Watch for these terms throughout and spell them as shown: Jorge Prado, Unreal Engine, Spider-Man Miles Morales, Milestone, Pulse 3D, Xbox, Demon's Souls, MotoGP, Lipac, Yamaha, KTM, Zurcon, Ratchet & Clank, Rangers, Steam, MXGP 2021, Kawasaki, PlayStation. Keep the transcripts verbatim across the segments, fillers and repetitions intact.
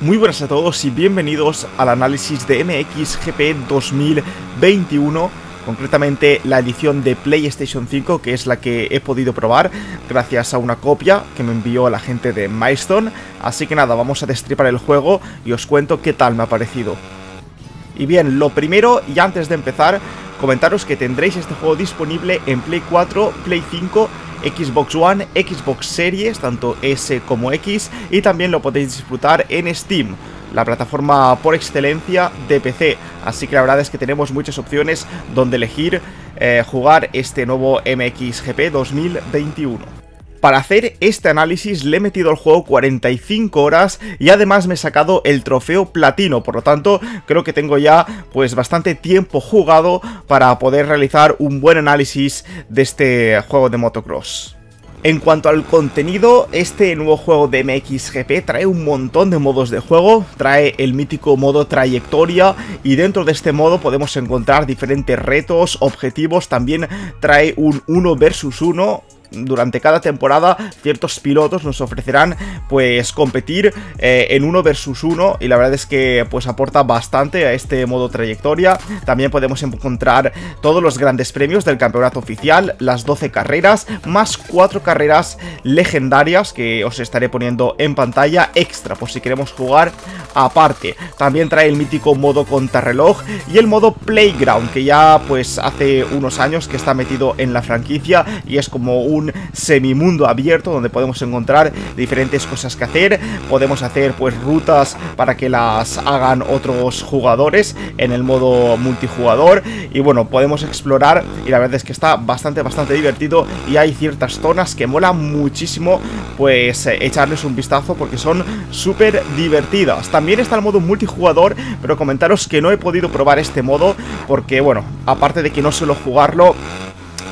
Muy buenas a todos y bienvenidos al análisis de M X G P dos mil veintiuno, concretamente la edición de PlayStation cinco, que es la que he podido probar gracias a una copia que me envió la gente de Milestone. Así que nada, vamos a destripar el juego y os cuento qué tal me ha parecido. Y bien, lo primero, y antes de empezar, comentaros que tendréis este juego disponible en Play cuatro, Play cinco, Xbox One, Xbox Series, tanto S como X, y también lo podéis disfrutar en Steam, la plataforma por excelencia de P C. Así que la verdad es que tenemos muchas opciones donde elegir eh, jugar este nuevo M X G P dos mil veintiuno. Para hacer este análisis le he metido al juego cuarenta y cinco horas y además me he sacado el trofeo platino, por lo tanto creo que tengo ya pues bastante tiempo jugado para poder realizar un buen análisis de este juego de motocross. En cuanto al contenido, este nuevo juego de M X G P trae un montón de modos de juego, trae el mítico modo trayectoria y dentro de este modo podemos encontrar diferentes retos, objetivos, también trae un uno versus uno. Durante cada temporada ciertos pilotos nos ofrecerán pues competir eh, en uno versus uno y la verdad es que pues aporta bastante a este modo trayectoria. También podemos encontrar todos los grandes premios del campeonato oficial, las doce carreras más cuatro carreras legendarias que os estaré poniendo en pantalla extra por si queremos jugar aparte. También trae el mítico modo contrarreloj y el modo playground, que ya pues hace unos años que está metido en la franquicia y es como un un semimundo abierto donde podemos encontrar diferentes cosas que hacer. Podemos hacer pues rutas para que las hagan otros jugadores en el modo multijugador y bueno, podemos explorar y la verdad es que está bastante bastante divertido y hay ciertas zonas que mola muchísimo pues echarles un vistazo porque son súper divertidas. También está el modo multijugador, pero comentaros que no he podido probar este modo porque bueno, aparte de que no suelo jugarlo,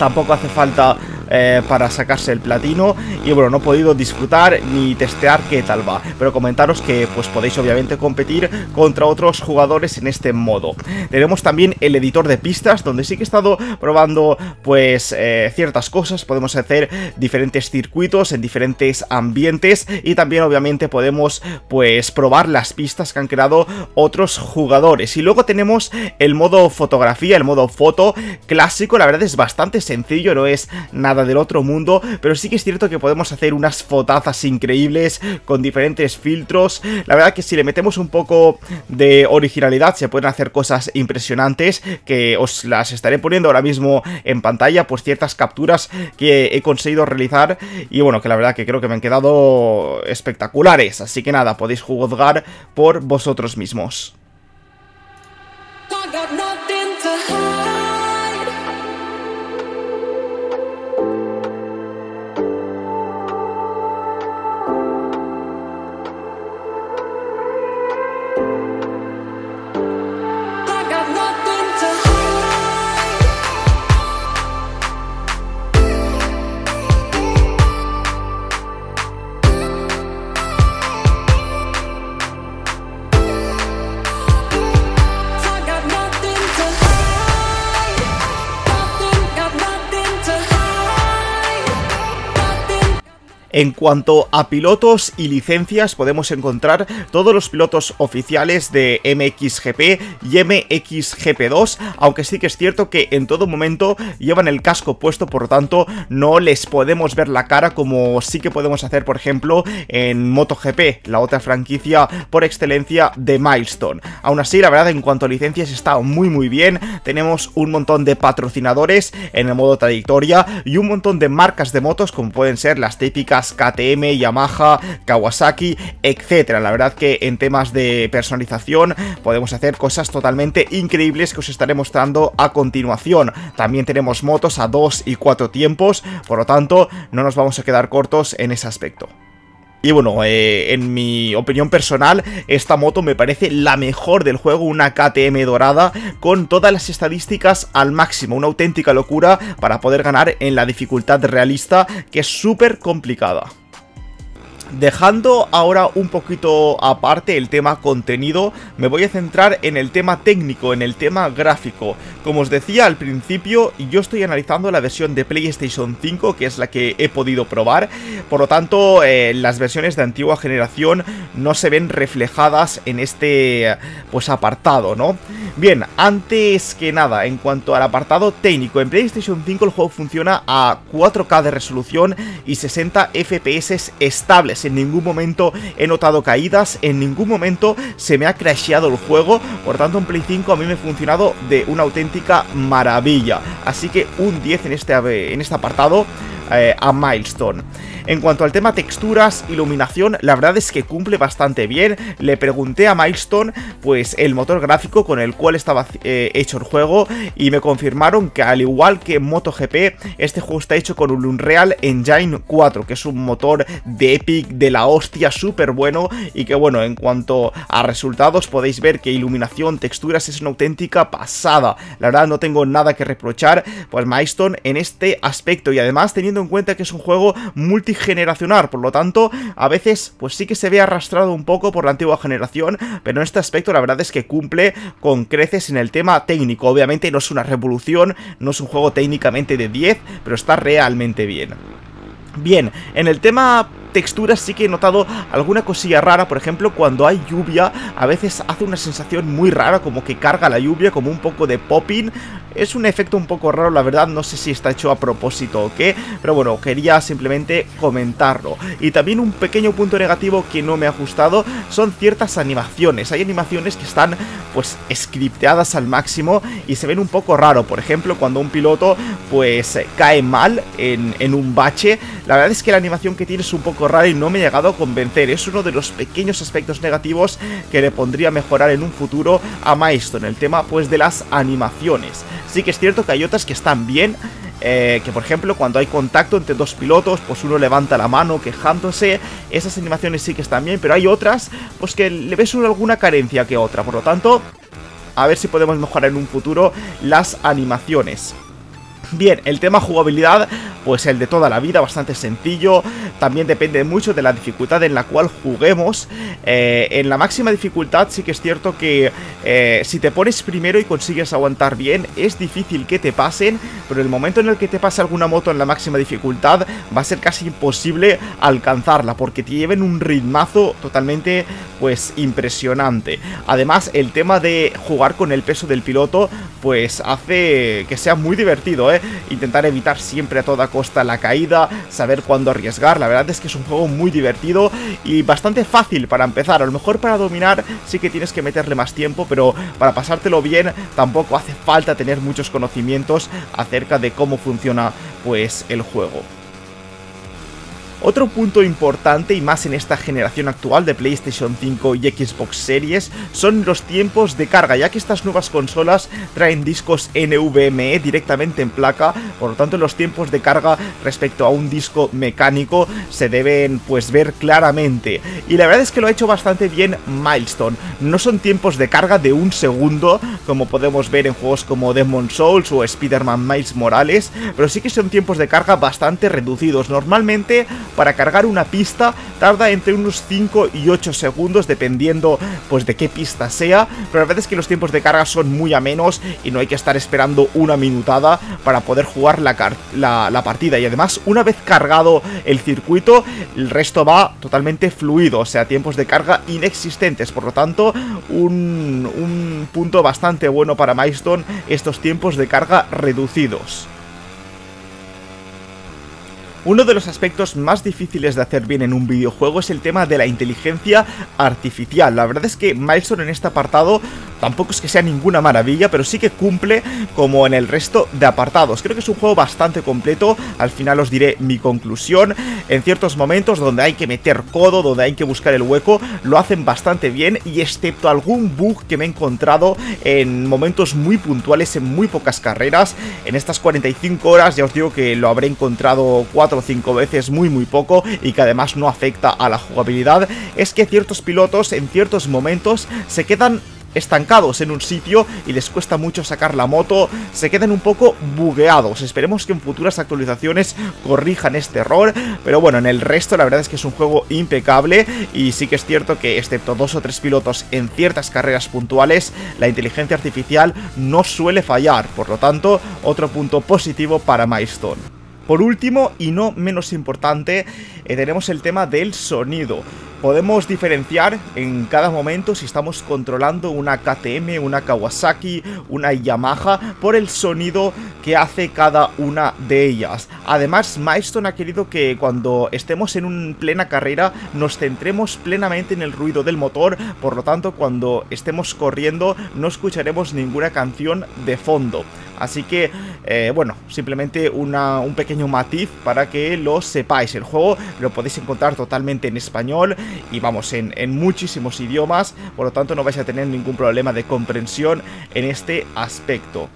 tampoco hace falta Eh, para sacarse el platino y bueno, no he podido disfrutar ni testear qué tal va, pero comentaros que pues podéis obviamente competir contra otros jugadores en este modo. Tenemos también el editor de pistas, donde sí que he estado probando pues eh, ciertas cosas. Podemos hacer diferentes circuitos en diferentes ambientes y también obviamente podemos pues probar las pistas que han creado otros jugadores. Y luego tenemos el modo fotografía, el modo foto clásico. La verdad es bastante sencillo, no es nada del otro mundo, pero sí que es cierto que podemos hacer unas fotazas increíbles con diferentes filtros. La verdad que si le metemos un poco de originalidad se pueden hacer cosas impresionantes que os las estaré poniendo ahora mismo en pantalla, pues ciertas capturas que he conseguido realizar y bueno, que la verdad que creo que me han quedado espectaculares, así que nada, podéis juzgar por vosotros mismos. En cuanto a pilotos y licencias, podemos encontrar todos los pilotos oficiales de M X G P y M X G P dos, aunque sí que es cierto que en todo momento llevan el casco puesto, por lo tanto no les podemos ver la cara como sí que podemos hacer, por ejemplo, en MotoGP, la otra franquicia por excelencia de Milestone. Aún así, la verdad, en cuanto a licencias está muy muy bien. Tenemos un montón de patrocinadores en el modo trayectoria y un montón de marcas de motos, como pueden ser las típicas K T M, Yamaha, Kawasaki, etcétera. La verdad que en temas de personalización podemos hacer cosas totalmente increíbles que os estaré mostrando a continuación. También tenemos motos a dos y cuatro tiempos, por lo tanto no nos vamos a quedar cortos en ese aspecto. Y bueno, eh, en mi opinión personal, esta moto me parece la mejor del juego, una K T M dorada con todas las estadísticas al máximo, una auténtica locura para poder ganar en la dificultad realista, que es súper complicada. Dejando ahora un poquito aparte el tema contenido, me voy a centrar en el tema técnico, en el tema gráfico. Como os decía al principio, yo estoy analizando la versión de PlayStation cinco, que es la que he podido probar. Por lo tanto, eh, las versiones de antigua generación no se ven reflejadas en este pues apartado, ¿no? Bien, antes que nada, en cuanto al apartado técnico, en PlayStation cinco el juego funciona a cuatro K de resolución y sesenta F P S estables. En ningún momento he notado caídas, en ningún momento se me ha crasheado el juego. Por tanto, en Play cinco a mí me ha funcionado de una auténtica maravilla. Así que un diez en este, en este apartado eh, a Milestone. En cuanto al tema texturas, iluminación, la verdad es que cumple bastante bien. Le pregunté a Milestone pues el motor gráfico con el cual estaba eh, hecho el juego y me confirmaron que, al igual que MotoGP, este juego está hecho con un Unreal Engine cuatro, que es un motor de Epic de la hostia, súper bueno. Y que bueno, en cuanto a resultados podéis ver que iluminación, texturas, es una auténtica pasada. La verdad no tengo nada que reprochar pues Milestone en este aspecto, y además teniendo en cuenta que es un juego multi generacional, por lo tanto a veces pues sí que se ve arrastrado un poco por la antigua generación, pero en este aspecto la verdad es que cumple con creces en el tema técnico. Obviamente no es una revolución, no es un juego técnicamente de diez, pero está realmente bien. Bien, en el tema texturas sí que he notado alguna cosilla rara. Por ejemplo, cuando hay lluvia a veces hace una sensación muy rara, como que carga la lluvia, como un poco de popping. Es un efecto un poco raro, la verdad, no sé si está hecho a propósito o qué, pero bueno, quería simplemente comentarlo. Y también un pequeño punto negativo que no me ha gustado son ciertas animaciones. Hay animaciones que están pues scripteadas al máximo y se ven un poco raro. Por ejemplo, cuando un piloto pues cae mal en, en un bache, la verdad es que la animación que tiene es un poco rara y no me ha llegado a convencer. Es uno de los pequeños aspectos negativos que le pondría a mejorar en un futuro a Milestone, el tema pues de las animaciones. Sí que es cierto que hay otras que están bien, eh, que por ejemplo cuando hay contacto entre dos pilotos, pues uno levanta la mano quejándose, esas animaciones sí que están bien, pero hay otras pues que le ves alguna carencia que otra. Por lo tanto, a ver si podemos mejorar en un futuro las animaciones. Bien, el tema jugabilidad, pues el de toda la vida, bastante sencillo. También depende mucho de la dificultad en la cual juguemos. eh, En la máxima dificultad sí que es cierto que eh, si te pones primero y consigues aguantar bien, es difícil que te pasen. Pero el momento en el que te pase alguna moto en la máxima dificultad, va a ser casi imposible alcanzarla, porque te lleven un ritmazo totalmente pues impresionante. Además, el tema de jugar con el peso del piloto pues hace que sea muy divertido, ¿eh? Intentar evitar siempre a toda costa la caída, saber cuándo arriesgar. La verdad es que es un juego muy divertido y bastante fácil para empezar. A lo mejor para dominar sí que tienes que meterle más tiempo, pero para pasártelo bien tampoco hace falta tener muchos conocimientos acerca de cómo funciona pues el juego. Otro punto importante, y más en esta generación actual de PlayStation cinco y Xbox Series, son los tiempos de carga, ya que estas nuevas consolas traen discos N V M E directamente en placa. Por lo tanto, los tiempos de carga respecto a un disco mecánico se deben pues ver claramente. Y la verdad es que lo ha hecho bastante bien Milestone. No son tiempos de carga de un segundo, como podemos ver en juegos como Demon's Souls o Spider-Man Miles Morales, pero sí que son tiempos de carga bastante reducidos. Normalmente, para cargar una pista tarda entre unos cinco y ocho segundos, dependiendo pues de qué pista sea, pero la verdad es que los tiempos de carga son muy amenos y no hay que estar esperando una minutada para poder jugar la, la, la partida. Y además, una vez cargado el circuito, el resto va totalmente fluido, o sea, tiempos de carga inexistentes. Por lo tanto, un, un punto bastante bueno para Milestone, estos tiempos de carga reducidos. Uno de los aspectos más difíciles de hacer bien en un videojuego es el tema de la inteligencia artificial. La verdad es que Milestone en este apartado tampoco es que sea ninguna maravilla, pero sí que cumple como en el resto de apartados. Creo que es un juego bastante completo. Al final os diré mi conclusión. En ciertos momentos donde hay que meter codo, donde hay que buscar el hueco, lo hacen bastante bien, y excepto algún bug que me he encontrado en momentos muy puntuales, en muy pocas carreras, en estas cuarenta y cinco horas, ya os digo que lo habré encontrado cuatro o cinco veces, muy muy poco, y que además no afecta a la jugabilidad, es que ciertos pilotos en ciertos momentos se quedan estancados en un sitio y les cuesta mucho sacar la moto, se quedan un poco bugueados. Esperemos que en futuras actualizaciones corrijan este error, pero bueno, en el resto la verdad es que es un juego impecable y sí que es cierto que excepto dos o tres pilotos en ciertas carreras puntuales, la inteligencia artificial no suele fallar, por lo tanto, otro punto positivo para Milestone. Por último, y no menos importante, eh, tenemos el tema del sonido. Podemos diferenciar en cada momento si estamos controlando una K T M, una Kawasaki, una Yamaha, por el sonido que hace cada una de ellas. Además, Milestone ha querido que cuando estemos en una plena carrera nos centremos plenamente en el ruido del motor, por lo tanto cuando estemos corriendo no escucharemos ninguna canción de fondo. Así que, eh, bueno, simplemente una, un pequeño matiz para que lo sepáis. El juego lo podéis encontrar totalmente en español y vamos, en, en muchísimos idiomas, por lo tanto no vais a tener ningún problema de comprensión en este aspecto.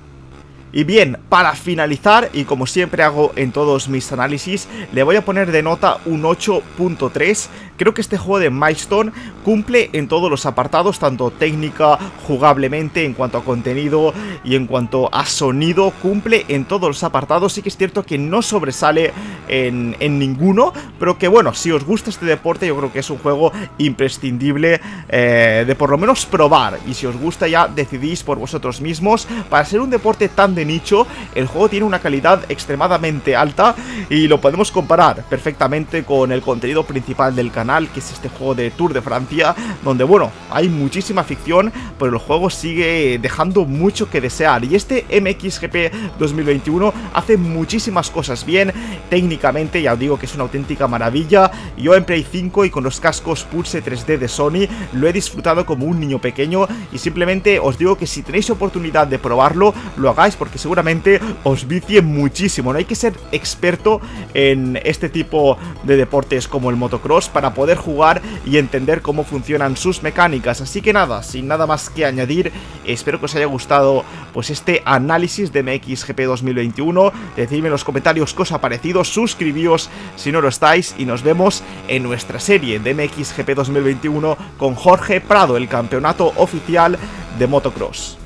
Y bien, para finalizar, y como siempre hago en todos mis análisis, le voy a poner de nota un ocho punto tres. Creo que este juego de Milestone cumple en todos los apartados, tanto técnica, jugablemente, en cuanto a contenido y en cuanto a sonido, cumple en todos los apartados. Sí que es cierto que no sobresale en, en ninguno, pero que bueno, si os gusta este deporte yo creo que es un juego imprescindible eh, de por lo menos probar. Y si os gusta ya decidís por vosotros mismos. Para ser un deporte tan de nicho, el juego tiene una calidad extremadamente alta y lo podemos comparar perfectamente con el contenido principal del canal, que es este juego de Tour de Francia, donde bueno, hay muchísima ficción, pero el juego sigue dejando mucho que desear, y este M X G P dos mil veintiuno hace muchísimas cosas bien. Técnicamente ya os digo que es una auténtica maravilla. Yo en Play cinco y con los cascos Pulse tres D de Sony lo he disfrutado como un niño pequeño, y simplemente os digo que si tenéis oportunidad de probarlo, lo hagáis, porque seguramente os vicie muchísimo. No hay que ser experto en este tipo de deportes como el motocross para poder jugar y entender cómo funcionan sus mecánicas. Así que nada, sin nada más que añadir, espero que os haya gustado pues este análisis de M X G P dos mil veintiuno. Decidme en los comentarios qué os ha parecido, suscribíos si no lo estáis y nos vemos en nuestra serie de M X G P dos mil veintiuno con Jorge Prado, el campeonato oficial de motocross.